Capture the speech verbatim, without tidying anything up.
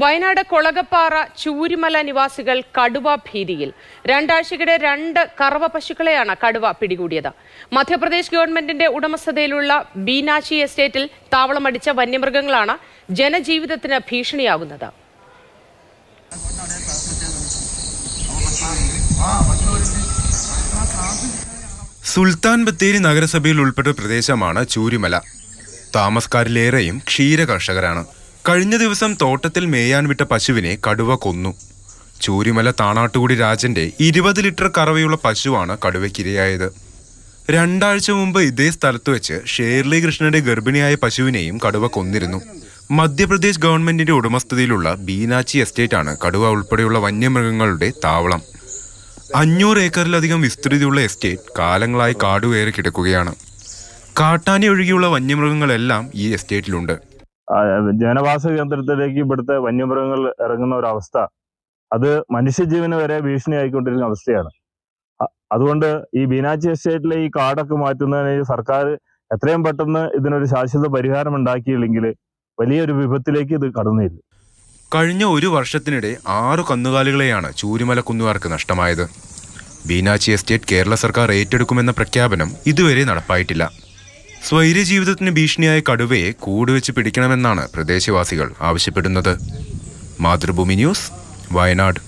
വയനാട് കൊളകപ്പാറ ചൂരിമല നിവാസികൾ കടുവ ഭീതിയിൽ. രണ്ടാഴ്ചക്കിടെ രണ്ട് കറവ പശുക്കളെയാണ് കടുവ പിടികൂടിയത്. മധ്യപ്രദേശ് ഗവൺമെന്റിന്റെ ഉടമസ്ഥതയിലുള്ള ബീനാശി എസ്റ്റേറ്റിൽ താവളമടിച്ച വന്യമൃഗങ്ങളാണ് ജനജീവിതത്തിന് ഭീഷണിയാകുന്നത്. സുൽത്താൻ ബത്തേരി നഗരസഭയിൽ ഉൾപ്പെട്ട പ്രദേശമാണ് ചൂരിമല. താമസക്കാരിലേറെയും ക്ഷീര കർഷകരാണ്. കഴിഞ്ഞ ദിവസം തോട്ടത്തിൽ മേയാൻ വിട്ട പശുവിനെ കടുവ കൊന്നു. ചൂരിമല താണാട്ടുകുടി രാജന്റെ ഇരുപത് ലിറ്റർ കറവയുള്ള പശുവാണ് കടുവയ്ക്കിരയായത്. രണ്ടാഴ്ച മുമ്പ് ഇതേ സ്ഥലത്ത് വെച്ച് ഷേർലി കൃഷ്ണന്റെ ഗർഭിണിയായ പശുവിനെയും കടുവ കൊന്നിരുന്നു. മധ്യപ്രദേശ് ഗവൺമെന്റിന്റെ ഉടമസ്ഥതയിലുള്ള ബീനാച്ചി എസ്റ്റേറ്റാണ് കടുവ ഉൾപ്പെടെയുള്ള വന്യമൃഗങ്ങളുടെ താവളം. അഞ്ഞൂറ് ഏക്കറിലധികം വിസ്തൃതിയുള്ള എസ്റ്റേറ്റ് കാലങ്ങളായി കാടുകയറി കിടക്കുകയാണ്. കാട്ടാനി ഒഴികെയുള്ള വന്യമൃഗങ്ങളെല്ലാം ഈ എസ്റ്റേറ്റിലുണ്ട്. ജനവാസ കേന്ദ്രത്തിലേക്ക് ഇവിടുത്തെ വന്യമൃഗങ്ങൾ ഇറങ്ങുന്ന ഒരവസ്ഥ, അത് മനുഷ്യജീവന് വരെ ഭീഷണിയായിക്കൊണ്ടിരിക്കുന്ന അവസ്ഥയാണ്. അതുകൊണ്ട് ഈ ബീനാച്ചി എസ്റ്റേറ്റിലെ ഈ കാടൊക്കെ മാറ്റുന്നതിന് സർക്കാർ എത്രയും പെട്ടെന്ന് ഇതിനൊരു ശാശ്വത പരിഹാരം ഉണ്ടാക്കിയില്ലെങ്കിൽ വലിയൊരു വിപത്തിലേക്ക് ഇത് കടന്നില്ല. കഴിഞ്ഞ ഒരു വർഷത്തിനിടെ ആറു കന്നുകാലികളെയാണ് ചൂരിമല കുന്നുകാർക്ക് നഷ്ടമായത്. ബീനാച്ചി എസ്റ്റേറ്റ് കേരള സർക്കാർ ഏറ്റെടുക്കുമെന്ന പ്രഖ്യാപനം ഇതുവരെ നടപ്പായിട്ടില്ല. സ്വൈര്യ ജീവിതത്തിന് ഭീഷണിയായ കടുവയെ കൂടുവെച്ച് പിടിക്കണമെന്നാണ് പ്രദേശവാസികൾ ആവശ്യപ്പെടുന്നത്. മാതൃഭൂമി ന്യൂസ്, വയനാട്.